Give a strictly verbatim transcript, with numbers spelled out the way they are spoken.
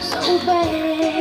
so bad.